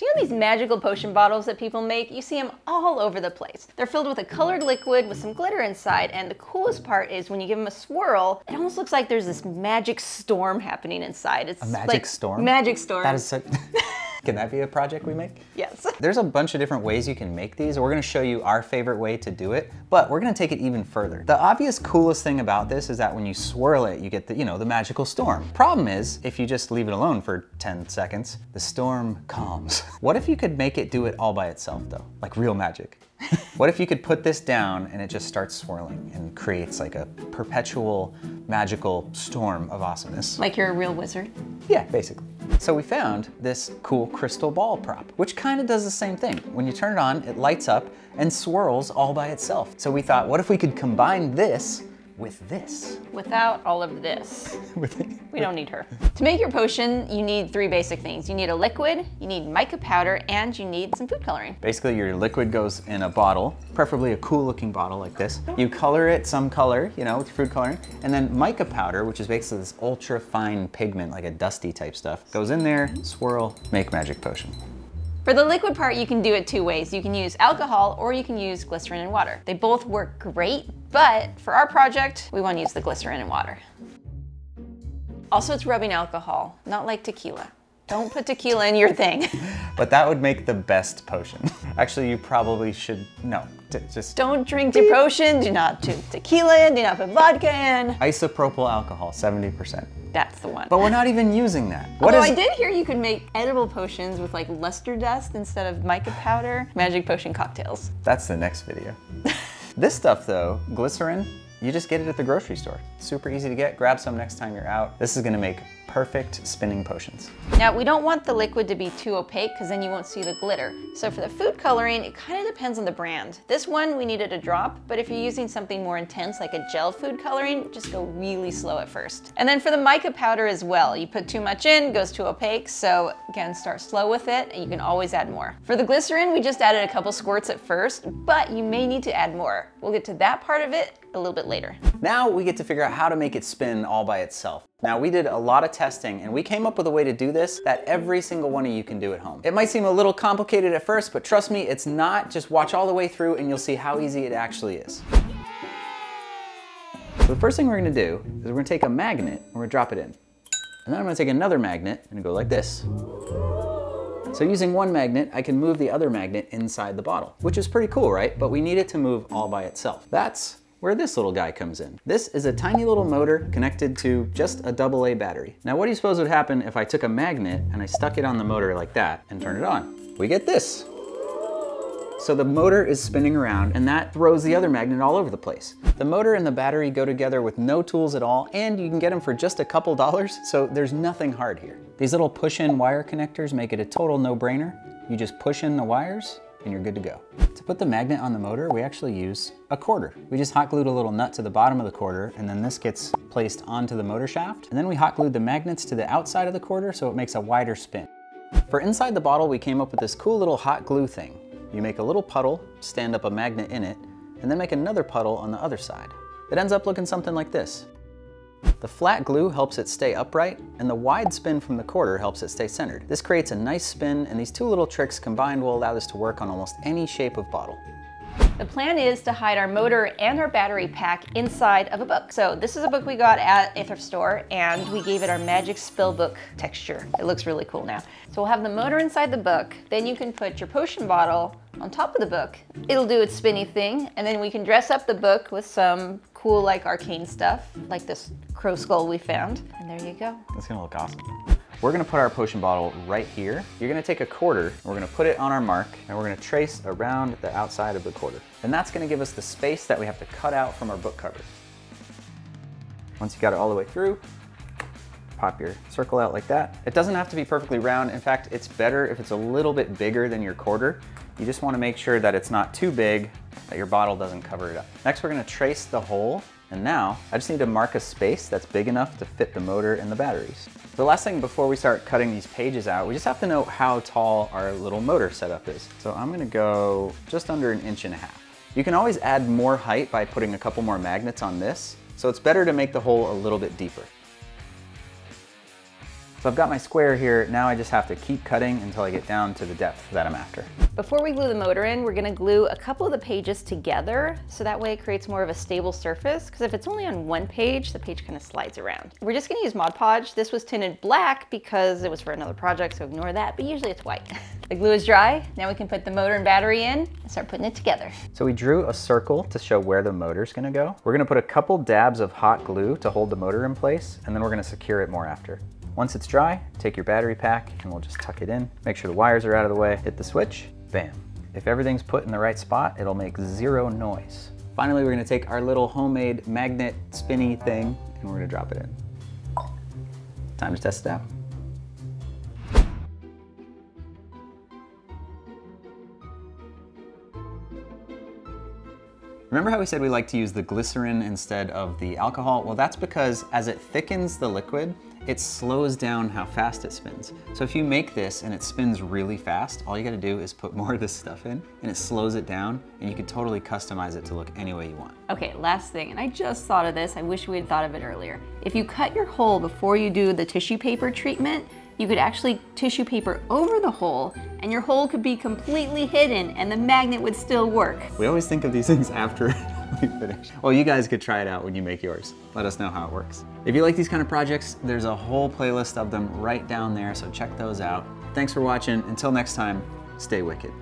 So you know these magical potion bottles that people make? You see them all over the place. They're filled with a colored liquid with some glitter inside, and the coolest part is when you give them a swirl, it almost looks like there's this magic storm happening inside. It's a magic storm? Magic storm. That is so... Can that be a project we make? Yes. There's a bunch of different ways you can make these. We're gonna show you our favorite way to do it, but we're gonna take it even further. The obvious coolest thing about this is that when you swirl it, you get the, the magical storm. Problem is, if you just leave it alone for 10 seconds, the storm calms. What if you could make it do it all by itself though? Like real magic. What if you could put this down and it just starts swirling and creates like a perpetual magical storm of awesomeness? Like you're a real wizard? Yeah, basically. So we found this cool crystal ball prop, which kind of does the same thing. When you turn it on, it lights up and swirls all by itself. So we thought, what if we could combine this with this? Without all of this. We don't need her. To make your potion, you need three basic things. You need a liquid, you need mica powder, and you need some food coloring. Basically, your liquid goes in a bottle, preferably a cool looking bottle like this. You color it some color, with food coloring, and then mica powder, which is basically this ultra fine pigment, like a dusty type stuff, goes in there, swirl, make magic potion. For the liquid part, you can do it two ways. You can use alcohol or you can use glycerin and water. They both work great, but for our project, we want to use the glycerin and water. Also, it's rubbing alcohol, not like tequila. Don't put tequila in your thing. But that would make the best potion. Actually, you probably should, just... Don't drink your potion, do not put tequila in, do not put vodka in. Isopropyl alcohol, 70%. That's the one. But we're not even using that. Although I did hear you could make edible potions with like luster dust instead of mica powder. Magic potion cocktails. That's the next video. This stuff though, glycerin, you just get it at the grocery store. Super easy to get, grab some next time you're out. This is gonna make perfect spinning potions. Now, we don't want the liquid to be too opaque because then you won't see the glitter. So for the food coloring, it kind of depends on the brand. This one, we needed a drop, but if you're using something more intense like a gel food coloring, just go really slow at first. And then for the mica powder as well, you put too much in, goes too opaque. So again, start slow with it and you can always add more. For the glycerin, we just added a couple squirts at first, but you may need to add more. We'll get to that part of it a little bit later. Now we get to figure out how to make it spin all by itself. Now we did a lot of testing and we came up with a way to do this that every single one of you can do at home. It might seem a little complicated at first, but trust me, it's not. Just watch all the way through and you'll see how easy it actually is. So the first thing we're gonna do is we're gonna take a magnet and we're gonna drop it in. And then I'm gonna take another magnet and go like this. So using one magnet, I can move the other magnet inside the bottle, which is pretty cool, right? But we need it to move all by itself. That's where this little guy comes in. This is a tiny little motor connected to just a AA battery. Now, what do you suppose would happen if I took a magnet and I stuck it on the motor like that and turned it on? We get this. So the motor is spinning around and that throws the other magnet all over the place. The motor and the battery go together with no tools at all, and you can get them for just a couple dollars, so there's nothing hard here. These little push-in wire connectors make it a total no-brainer. You just push in the wires and you're good to go. To put the magnet on the motor, we actually use a quarter. We just hot glued a little nut to the bottom of the quarter, and then this gets placed onto the motor shaft. And then we hot glued the magnets to the outside of the quarter so it makes a wider spin. For inside the bottle, we came up with this cool little hot glue thing. You make a little puddle, stand up a magnet in it, and then make another puddle on the other side. It ends up looking something like this. The flat glue helps it stay upright, and the wide spin from the quarter helps it stay centered. This creates a nice spin, and these two little tricks combined will allow this to work on almost any shape of bottle. The plan is to hide our motor and our battery pack inside of a book. So this is a book we got at a thrift store, and we gave it our magic spill book texture. It looks really cool now. So we'll have the motor inside the book, then you can put your potion bottle on top of the book. It'll do its spinny thing, and then we can dress up the book with some cool like arcane stuff, like this crow skull we found. And there you go. That's gonna look awesome. We're gonna put our potion bottle right here. You're gonna take a quarter, and we're gonna put it on our mark, and we're gonna trace around the outside of the quarter. And that's gonna give us the space that we have to cut out from our book cover. Once you got it all the way through, pop your circle out like that. It doesn't have to be perfectly round. In fact, it's better if it's a little bit bigger than your quarter. You just wanna make sure that it's not too big, that your bottle doesn't cover it up. Next, we're gonna trace the hole. And now, I just need to mark a space that's big enough to fit the motor and the batteries. The last thing before we start cutting these pages out, we just have to know how tall our little motor setup is. So I'm gonna go just under 1.5 inches. You can always add more height by putting a couple more magnets on this, so it's better to make the hole a little bit deeper. So I've got my square here. Now I just have to keep cutting until I get down to the depth that I'm after. Before we glue the motor in, we're gonna glue a couple of the pages together so that way it creates more of a stable surface, because if it's only on one page, the page kind of slides around. We're just gonna use Mod Podge. This was tinted black because it was for another project, so ignore that, but usually it's white. The glue is dry. Now we can put the motor and battery in and start putting it together. So we drew a circle to show where the motor's gonna go. We're gonna put a couple dabs of hot glue to hold the motor in place, and then we're gonna secure it more after. Once it's dry, take your battery pack and we'll just tuck it in. Make sure the wires are out of the way. Hit the switch, bam. If everything's put in the right spot, it'll make zero noise. Finally, we're gonna take our little homemade magnet spinny thing and we're gonna drop it in. Time to test it out. Remember how we said we like to use the glycerin instead of the alcohol? Well, that's because as it thickens the liquid, it slows down how fast it spins. So if you make this and it spins really fast, all you gotta do is put more of this stuff in and it slows it down, and you can totally customize it to look any way you want. Okay, last thing, and I just thought of this. I wish we had thought of it earlier. If you cut your hole before you do the tissue paper treatment, you could actually tissue paper over the hole, and your hole could be completely hidden and the magnet would still work. We always think of these things after we finish. Well, you guys could try it out when you make yours. Let us know how it works. If you like these kind of projects, there's a whole playlist of them right down there, so check those out. Thanks for watching. Until next time, stay wicked.